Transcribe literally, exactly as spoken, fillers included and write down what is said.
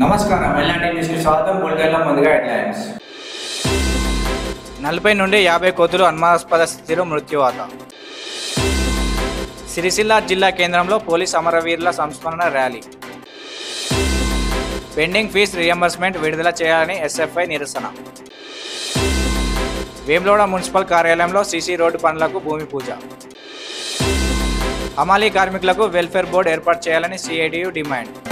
నమస్కారం, మల్లాడి న్యూస్ కి స్వాగతం. ముల్గల్ల ముందుగా హెడ్లైన్స్. నలభై నుండి యాభై కోతులు అనుమానాస్పద స్థితిలో మృత్యువాత. సిరిసిల్ల జిల్లా కేంద్రంలో పోలీస్ అమరవీరుల సంస్మరణ ర్యాలీ. పెండింగ్ ఫీజు రియంబర్స్మెంట్ విడుదల చేయాలని ఎస్ఎఫ్ఐ నిరసన. వేములవాడ మున్సిపల్ కార్యాలయంలో సీసీ రోడ్డు పనులకు భూమి పూజ. అమాలీ కార్మికులకు వెల్ఫేర్ బోర్డు ఏర్పాటు చేయాలని సిఐటియు డిమాండ్.